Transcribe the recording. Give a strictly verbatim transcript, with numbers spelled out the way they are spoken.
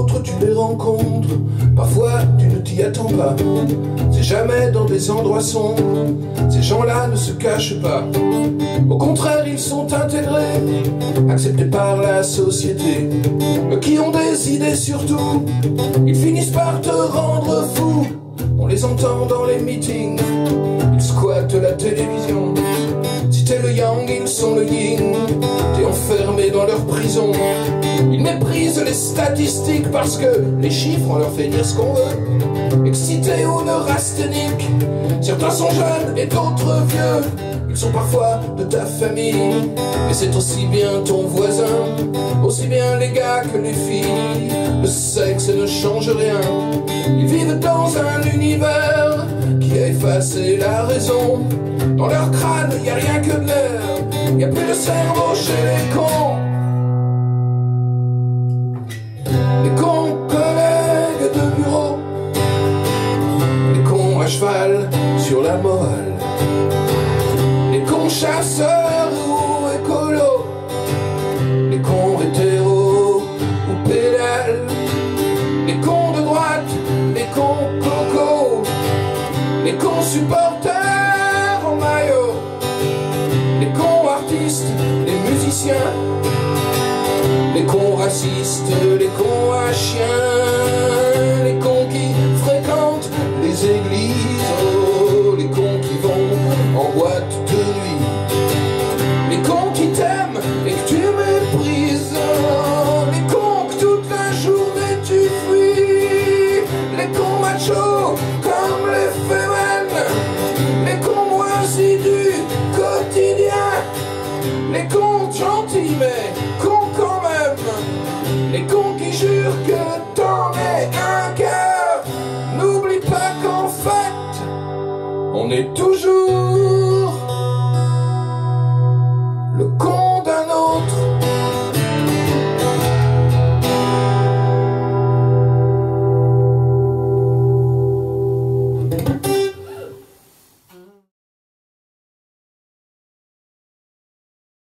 autres tu les rencontres, parfois tu ne t'y attends pas. C'est jamais dans des endroits sombres, ces gens-là ne se cachent pas. Au contraire, ils sont intégrés, acceptés par la société. Eux qui ont des idées surtout, ils finissent par te rendre fou. On les entend dans les meetings, ils squattent la télévision. Si t'es le yang, ils sont le yin, t'es enfermé dans leur prison. Ils méprisent les statistiques parce que les chiffres, on leur fait dire ce qu'on veut. Excités ou neurasthéniques, certains sont jeunes et d'autres vieux. Ils sont parfois de ta famille, mais c'est aussi bien ton voisin, aussi bien les gars que les filles. Le sexe ne change rien, ils vivent dans un univers qui a effacé la raison. Dans leur crâne, y a rien que de l'air, y a plus de cerveau chez les cons. Les cons collègues de bureau, les cons à cheval sur la morale, les cons chasseurs ou écolos, les cons hétéros ou pédales, les cons de droite, les cons cocos, les cons supporters en maillot, les cons artistes, les musiciens, les cons racistes, les cons à chiens, les cons qui fréquentent les églises, oh, les cons qui vont en boîte de nuit, les cons qui t'aiment et que tu méprises, oh, les cons que toute la journée tu fuis, les cons machos comme les femmes, les cons moisis du quotidien, les cons gentils mais les cons qui jurent que t'en es un cœur. N'oublie pas qu'en fait, on est toujours